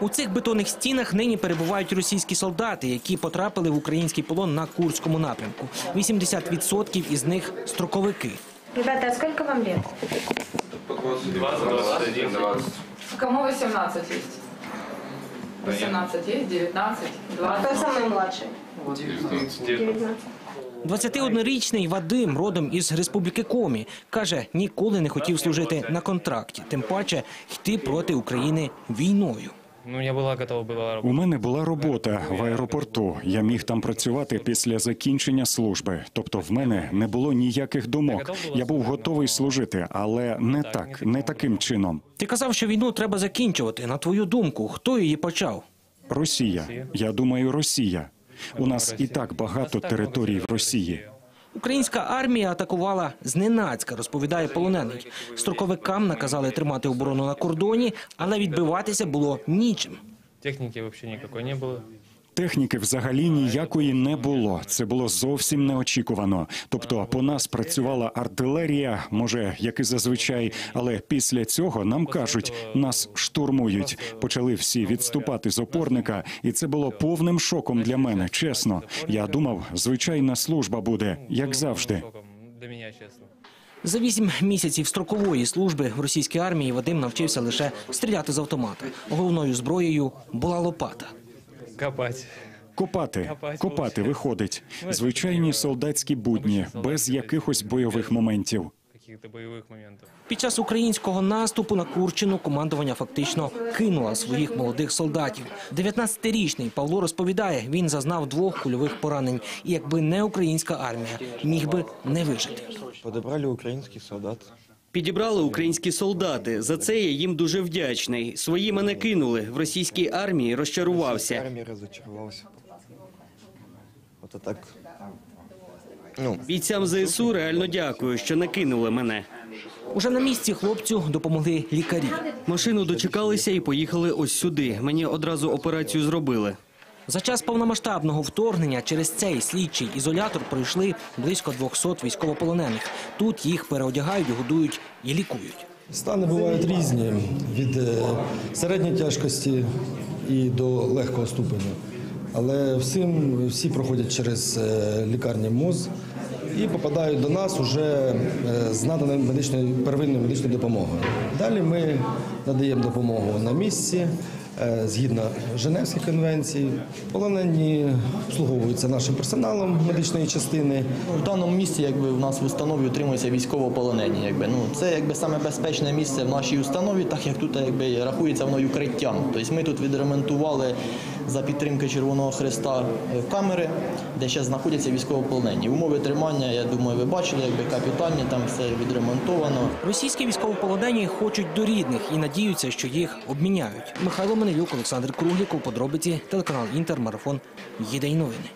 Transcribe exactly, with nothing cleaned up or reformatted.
У цих бетонних стінах нині перебувають російські солдати, які потрапили в український полон на Курському напрямку. вісімдесят відсотків із них – строковики. Ребята, а скільки вам лет? двадцять, двадцять один, двадцять. Кому вісімнадцять є? вісімнадцять є, дев'ятнадцять, двадцять. Хто самий младший? дев'ятнадцять. двадцятиоднорічний Вадим, родом із Республіки Комі, каже, ніколи не хотів служити на контракті, тим паче йти проти України війною. У мене була робота в аеропорту. Я міг там працювати після закінчення служби. Тобто в мене не було ніяких думок. Я був готовий служити, але не так, не таким чином. Ти казав, що війну треба закінчувати. На твою думку, хто її почав? Росія. Я думаю, Росія. У нас і так багато територій в Росії. Українська армія атакувала зненацька, розповідає полонений. Строковикам наказали тримати оборону на кордоні, але відбиватися було нічим. Техніки взагалі ніякої не було. Техніки взагалі ніякої не було. Це було зовсім неочікувано. Тобто по нас працювала артилерія, може, як і зазвичай, але після цього нам кажуть, нас штурмують. Почали всі відступати з опорника, і це було повним шоком для мене, чесно. Я думав, звичайна служба буде, як завжди. За вісім місяців строкової служби в російській армії Вадим навчився лише стріляти з автомата. Головною зброєю була лопата. Копати. Копати. Копати, виходить. Звичайні солдатські будні, без якихось бойових моментів. Під час українського наступу на Курщину командування фактично кинуло своїх молодих солдатів. дев'ятнадцятирічний Павло розповідає, він зазнав двох кульових поранень. І якби не українська армія, міг би не вижити. Підібрали українських солдат. Підібрали українські солдати. За це я їм дуже вдячний. Свої мене кинули. В російській армії розчарувався. Бійцям зе ес у реально дякую, що не кинули мене. Уже на місці хлопцю допомогли лікарі. Машину дочекалися і поїхали ось сюди. Мені одразу операцію зробили. За час повномасштабного вторгнення через цей слідчий ізолятор пройшли близько двохсот військовополонених. Тут їх переодягають, годують і лікують. Стани бувають різні, від середньої тяжкості і до легкого ступеня. Але всім, всі проходять через лікарні МОЗ і попадають до нас уже з наданою медичною, первинною медичною допомогою. Далі ми надаємо допомогу на місці. Згідно Женевської конвенції, полонені обслуговуються нашим персоналом медичної частини. В даному місці, якби в нас в установі утримуються військовополонені, якби ну це якби саме безпечне місце в нашій установі, так як тут якби рахується воно укриттям. Тобто ми тут відремонтували за підтримки Червоного Хреста камери, де ще знаходяться військовополонені. Умови тримання, я думаю, ви бачили, якби капітальні, там все відремонтовано. Російські військовополонені хочуть до рідних і надіються, що їх обміняють. Михайло Менилюк, Олександр Круглік, у подробиці телеканал Інтермарафон. Єдині новини.